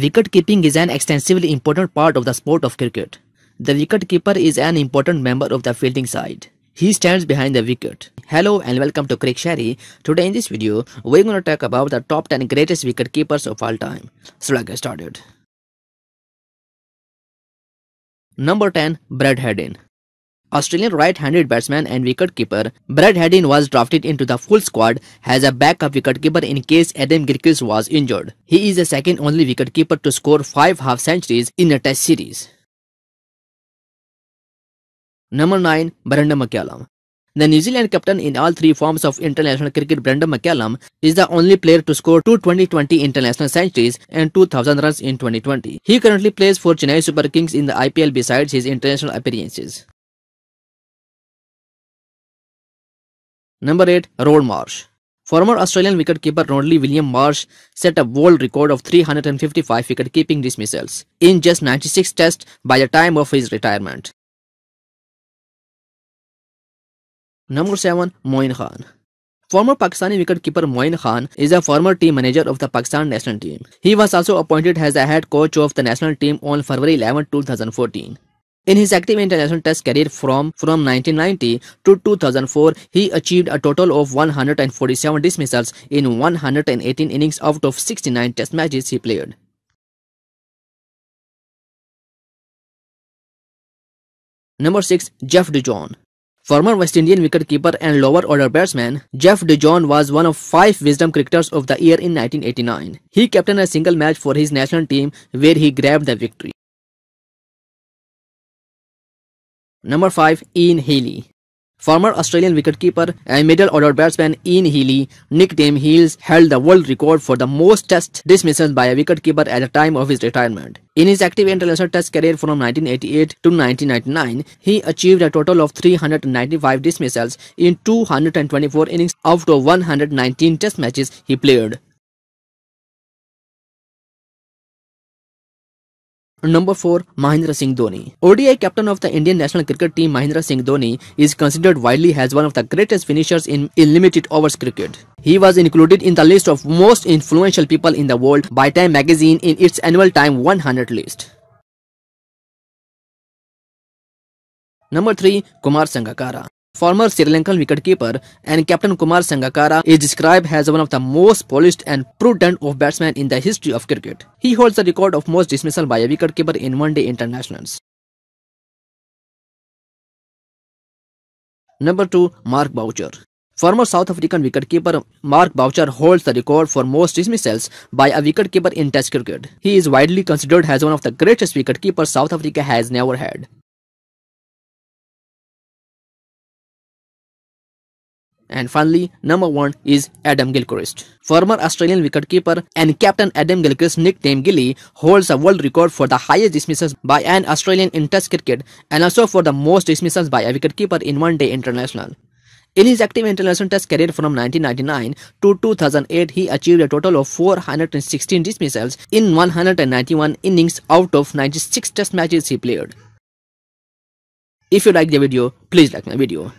Wicket keeping is an extensively important part of the sport of cricket. The wicket keeper is an important member of the fielding side. He stands behind the wicket. Hello and welcome to Cric Sherry. Today in this video, we're going to talk about the top 10 greatest wicket keepers of all time. So let's get started. Number 10, Brad Haddin. Australian right-handed batsman and wicketkeeper Brad Haddin was drafted into the full squad as a backup wicketkeeper in case Adam Gilchrist was injured. He is the second only wicketkeeper to score 5 half centuries in a test series. Number 9, Brendon McCullum. The New Zealand captain in all three forms of international cricket, Brendon McCullum is the only player to score 2 2020 international centuries and 2000 runs in 2020. He currently plays for Chennai Super Kings in the IPL besides his international appearances. Number 8, Rod Marsh. Former Australian wicketkeeper Ronley William Marsh set a world record of 355 wicket-keeping dismissals in just 96 tests by the time of his retirement. Number 7, Moin Khan. Former Pakistani wicketkeeper Moin Khan is a former team manager of the Pakistan national team. He was also appointed as the head coach of the national team on February 11, 2014. In his active international test career from 1990 to 2004, he achieved a total of 147 dismissals in 118 innings out of 69 test matches he played. Number 6, Jeff DeJohn. Former West Indian wicketkeeper and lower order batsman, Jeff DeJohn was one of 5 Wisden cricketers of the year in 1989. He captained a single match for his national team where he grabbed the victory. Number 5, Ian Healy. Former Australian wicketkeeper and middle-order batsman Ian Healy, nicknamed Heels, held the world record for the most test dismissals by a wicketkeeper at the time of his retirement. In his active international test career from 1988 to 1999, he achieved a total of 395 dismissals in 224 innings out of 119 test matches he played. Number 4, Mahindra Singh Dhoni. ODI captain of the Indian national cricket team Mahindra Singh Dhoni is considered widely as one of the greatest finishers in limited overs cricket. He was included in the list of most influential people in the world by Time magazine in its annual Time 100 list. Number 3, Kumar Sangakkara. Former Sri Lankan wicketkeeper and captain Kumar Sangakkara is described as one of the most polished and prudent of batsmen in the history of cricket. He holds the record of most dismissal by a wicketkeeper in one-day internationals. Number 2, Mark Boucher. Former South African wicketkeeper Mark Boucher holds the record for most dismissals by a wicketkeeper in Test cricket. He is widely considered as one of the greatest wicketkeepers South Africa has never had. And finally, number 1 is Adam Gilchrist. Former Australian wicketkeeper and captain Adam Gilchrist, nicknamed Gilly, holds a world record for the highest dismissals by an Australian in Test cricket and also for the most dismissals by a wicketkeeper in one-day international. In his active international test career from 1999 to 2008, he achieved a total of 416 dismissals in 191 innings out of 96 test matches he played. If you like the video, please like my video.